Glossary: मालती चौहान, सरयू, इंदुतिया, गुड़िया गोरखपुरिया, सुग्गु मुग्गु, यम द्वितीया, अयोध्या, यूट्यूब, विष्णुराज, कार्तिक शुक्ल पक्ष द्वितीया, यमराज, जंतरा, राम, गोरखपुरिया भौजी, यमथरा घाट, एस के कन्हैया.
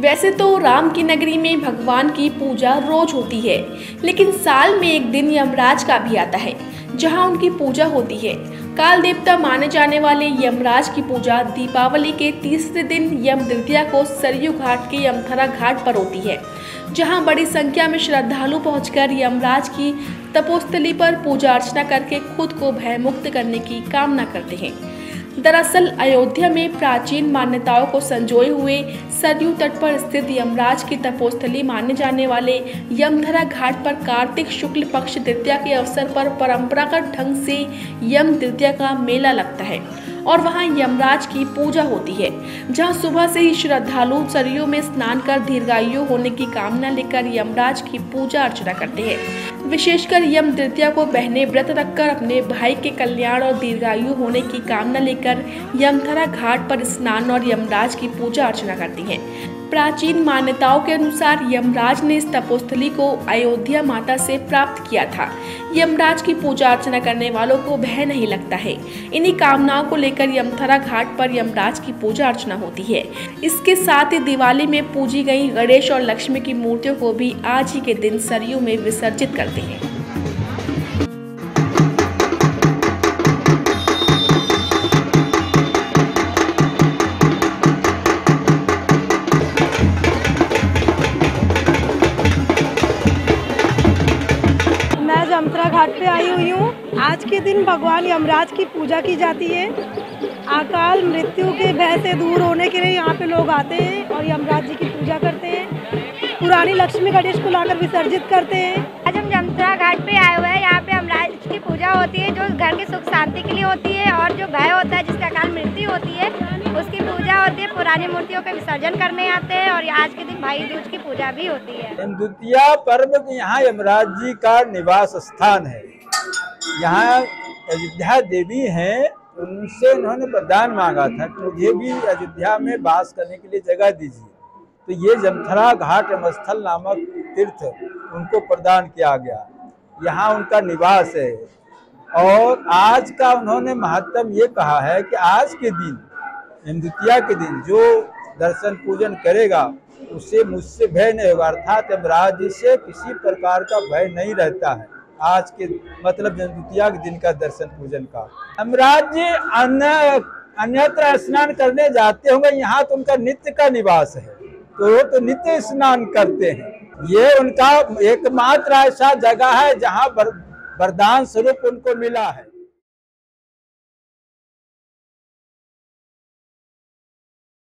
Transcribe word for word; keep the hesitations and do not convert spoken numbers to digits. वैसे तो राम की नगरी में भगवान की पूजा रोज होती है, लेकिन साल में एक दिन यमराज का भी आता है जहां उनकी पूजा होती है। काल देवता माने जाने वाले यमराज की पूजा दीपावली के तीसरे दिन यम द्वितीया को सरयू घाट के यमथरा घाट पर होती है, जहां बड़ी संख्या में श्रद्धालु पहुंचकर यमराज की तपोस्थली पर पूजा अर्चना करके खुद को भयमुक्त करने की कामना करते हैं। दरअसल अयोध्या में प्राचीन मान्यताओं को संजोए हुए सरयू तट पर स्थित यमराज की तपोस्थली माने जाने वाले यमथरा घाट पर कार्तिक शुक्ल पक्ष द्वितीया के अवसर पर परंपरागत ढंग से यम द्वितीया का मेला लगता है और वहां यमराज की पूजा होती है, जहां सुबह से ही श्रद्धालु सरयू में स्नान कर दीर्घायु होने की कामना लेकर यमराज की पूजा अर्चना करते हैं। विशेषकर यम द्वितीया को बहने व्रत रखकर अपने भाई के कल्याण और दीर्घायु होने की कामना लेकर यमथरा घाट पर स्नान और यमराज की पूजा अर्चना करती हैं। प्राचीन मान्यताओं के अनुसार यमराज ने इस तपोस्थली को अयोध्या माता से प्राप्त किया था। यमराज की पूजा अर्चना करने वालों को भय नहीं लगता है। इन्हीं कामनाओं को लेकर यमथरा घाट पर यमराज की पूजा अर्चना होती है। इसके साथ ही दिवाली में पूजी गई गणेश और लक्ष्मी की मूर्तियों को भी आज ही के दिन सरयू में विसर्जित करते हैं। जंतरा घाट पे आई हुई हूँ। आज के दिन भगवान यमराज की पूजा की जाती है। अकाल मृत्यु के भय से दूर होने के लिए यहाँ पे लोग आते हैं और यमराज जी की पूजा करते हैं। पुरानी लक्ष्मी गणेश को लाकर विसर्जित करते हैं। आज हम जंतरा घाट पे आए हुए हैं। यहाँ पे यमराज की पूजा होती है जो घर के सुख शांति के लिए होती है और जो भय होता है जिससे अकाल मृत्यु होती है उसकी पूजा होती है। पुरानी मूर्तियों पे विसर्जन करने आते हैं और आज के दिन भाई दूज की पूजा भी होती है। इंदुतिया पर्व यहाँ यमराज जी का निवास स्थान है। यहाँ अयोध्या देवी है, उनसे उन्होंने वरदान मांगा था कि मुझे भी अयोध्या में वास करने के लिए जगह दीजिए, तो ये यमथरा घाट यमस्थल नामक तीर्थ उनको प्रदान किया गया। यहाँ उनका निवास है और आज का उन्होंने महत्तम ये कहा है कि आज के दिन इंदुतिया के दिन जो दर्शन पूजन करेगा उसे मुझसे भय नहीं होगा, अर्थात यमराज जी से किसी प्रकार का भय नहीं रहता है। आज के मतलब इंदुतिया के दिन का दर्शन पूजन का यमराज जी अन्य अन्यत्र स्नान करने जाते होंगे, यहाँ तो उनका नित्य का निवास है, तो तो नित्य स्नान करते हैं। ये उनका एकमात्र ऐसा जगह है जहाँ वरदान स्वरूप उनको मिला है।